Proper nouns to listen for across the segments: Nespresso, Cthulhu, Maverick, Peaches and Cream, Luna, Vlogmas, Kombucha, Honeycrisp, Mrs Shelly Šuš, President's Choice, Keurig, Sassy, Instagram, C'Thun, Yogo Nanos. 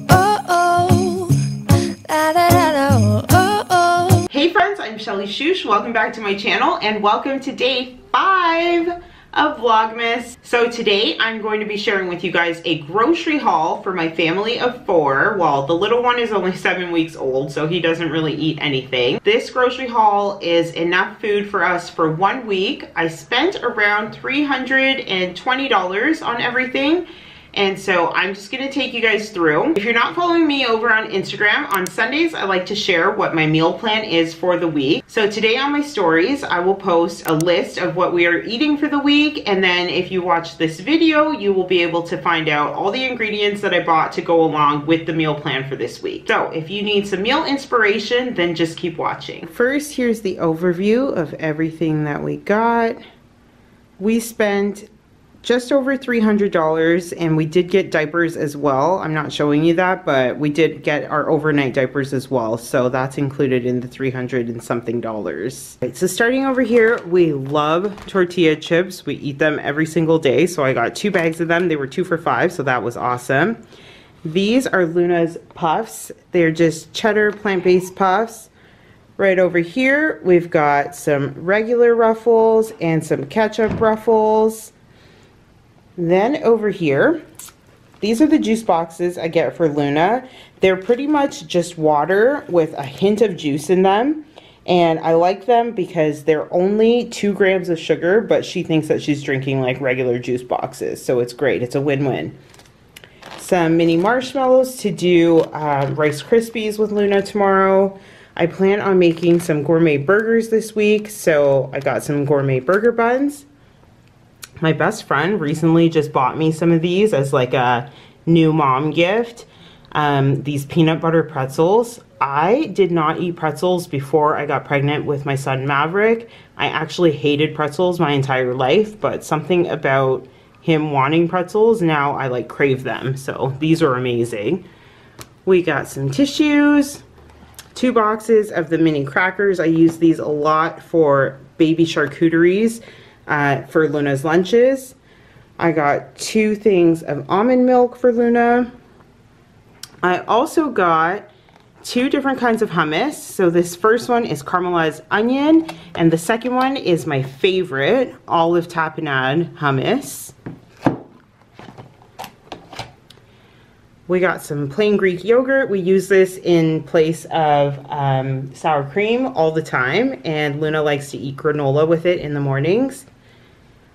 Hey friends, I'm Shelly Šuš. Welcome back to my channel and welcome to day 5 of Vlogmas. So today I'm going to be sharing with you guys a grocery haul for my family of 4. Well, the little one is only 7 weeks old, so he doesn't really eat anything. This grocery haul is enough food for us for 1 week. I spent around $320 on everything. And so I'm just gonna take you guys through. If you're not following me over on Instagram, on Sundays I like to share what my meal plan is for the week. So today on my stories, I will post a list of what we are eating for the week. And then if you watch this video, you will be able to find out all the ingredients that I bought to go along with the meal plan for this week. So if you need some meal inspiration, then just keep watching. First, here's the overview of everything that we got. We spent just over $300, and we did get diapers as well. I'm not showing you that, but we did get our overnight diapers as well, so that's included in the $300 and something. Right, so starting over here, we love tortilla chips. We eat them every single day, so I got 2 bags of them. They were 2 for $5, so that was awesome. These are Luna's puffs. They're just cheddar plant-based puffs. Right over here, we've got some regular Ruffles and some ketchup Ruffles. Then over here, these are the juice boxes I get for Luna. They're pretty much just water with a hint of juice in them. And I like them because they're only 2 grams of sugar, but she thinks that she's drinking like regular juice boxes. So it's great. It's a win-win. Some mini marshmallows to do Rice Krispies with Luna tomorrow. I plan on making some gourmet burgers this week. So I got some gourmet burger buns. My best friend recently just bought me some of these as like a new mom gift. These peanut butter pretzels. I did not eat pretzels before I got pregnant with my son Maverick. I actually hated pretzels my entire life, but something about him wanting pretzels, now I like crave them. So these are amazing. We got some tissues, 2 boxes of the mini crackers. I use these a lot for baby charcuteries. For Luna's lunches. I got 2 things of almond milk for Luna. I also got 2 different kinds of hummus. So this first one is caramelized onion, and the second one is my favorite, olive tapenade hummus. We got some plain Greek yogurt. We use this in place of sour cream all the time, and Luna likes to eat granola with it in the mornings.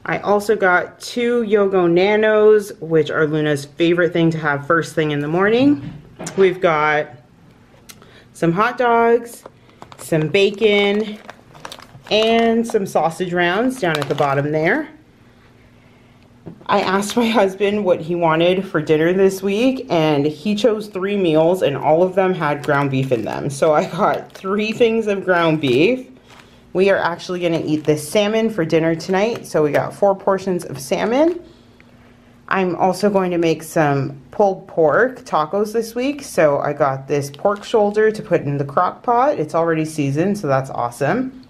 I also got 2 Yogo Nanos, which are Luna's favorite thing to have first thing in the morning. We've got some hot dogs, some bacon, and some sausage rounds down at the bottom there. I asked my husband what he wanted for dinner this week, and he chose 3 meals, and all of them had ground beef in them. So I got 3 things of ground beef. We are actually going to eat this salmon for dinner tonight, so we got 4 portions of salmon. I'm also going to make some pulled pork tacos this week, so I got this pork shoulder to put in the crock pot. It's already seasoned, so that's awesome.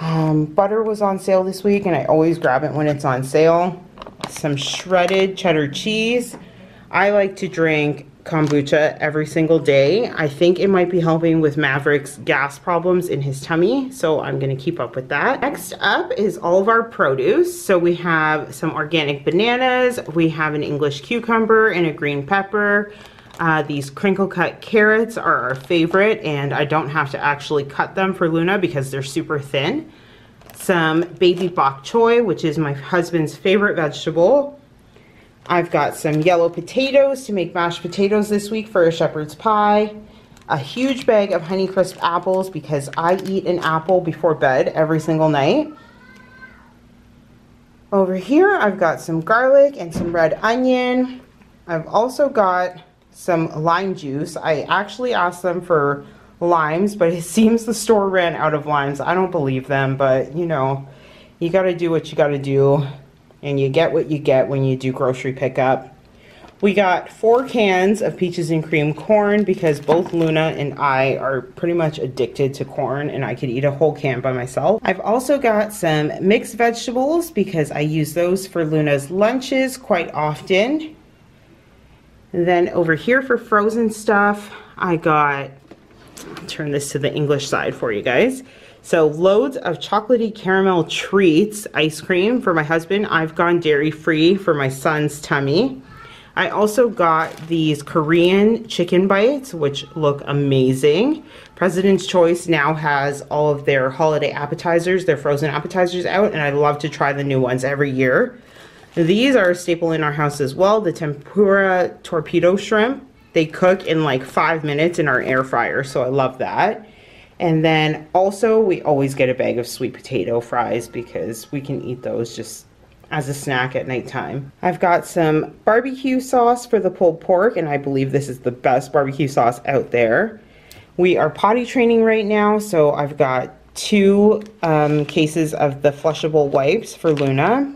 Butter was on sale this week, and I always grab it when it's on sale. Some shredded cheddar cheese. I like to drink kombucha every single day. I think it might be helping with Maverick's gas problems in his tummy, so I'm gonna keep up with that. Next up is all of our produce. So we have some organic bananas, we have an English cucumber and a green pepper. These crinkle cut carrots are our favorite, and I don't have to actually cut them for Luna because they're super thin. Some baby bok choy, which is my husband's favorite vegetable. I've got some yellow potatoes to make mashed potatoes this week for a shepherd's pie. A huge bag of Honeycrisp apples because I eat an apple before bed every single night. Over here, I've got some garlic and some red onion. I've also got some lime juice. I actually asked them for limes, but it seems the store ran out of limes. I don't believe them, but you know, you gotta do what you gotta do. And you get what you get when you do grocery pickup. We got 4 cans of Peaches and Cream corn because both Luna and I are pretty much addicted to corn, and I could eat a whole can by myself. I've also got some mixed vegetables because I use those for Luna's lunches quite often. And then over here for frozen stuff, I got, I'll turn this to the English side for you guys. So loads of chocolatey caramel treats ice cream for my husband. I've gone dairy free for my son's tummy. I also got these Korean chicken bites, which look amazing. President's Choice now has all of their holiday appetizers, their frozen appetizers out, and I love to try the new ones every year. These are a staple in our house as well, the tempura torpedo shrimp. They cook in like 5 minutes in our air fryer, so I love that. And then also we always get a bag of sweet potato fries because we can eat those just as a snack at nighttime. I've got some barbecue sauce for the pulled pork, and I believe this is the best barbecue sauce out there. We are potty training right now, so I've got two cases of the flushable wipes for Luna,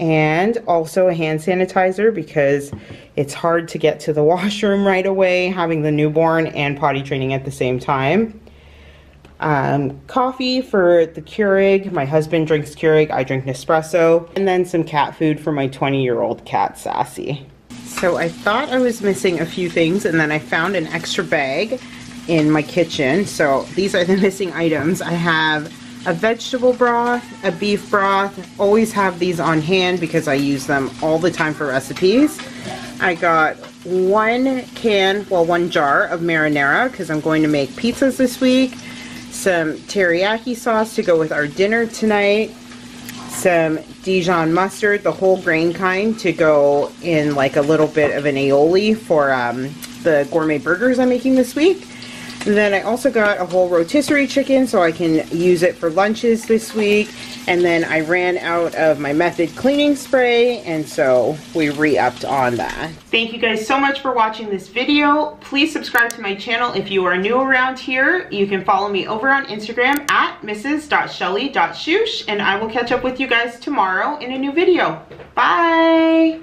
and also a hand sanitizer because it's hard to get to the washroom right away, having the newborn and potty training at the same time. Coffee for the Keurig. My husband drinks Keurig, I drink Nespresso. And then some cat food for my 20-year-old cat, Sassy. So I thought I was missing a few things, and then I found an extra bag in my kitchen. So these are the missing items. I have a vegetable broth, a beef broth. Always have these on hand because I use them all the time for recipes. I got one jar of marinara because I'm going to make pizzas this week. Some teriyaki sauce to go with our dinner tonight, some Dijon mustard, the whole grain kind, to go in like a little bit of an aioli for the gourmet burgers I'm making this week. And then I also got a whole rotisserie chicken so I can use it for lunches this week. And then I ran out of my Method cleaning spray, and so we re-upped on that. Thank you guys so much for watching this video. Please subscribe to my channel if you are new around here. You can follow me over on Instagram at mrs.shelly.šuš, and I will catch up with you guys tomorrow in a new video. Bye!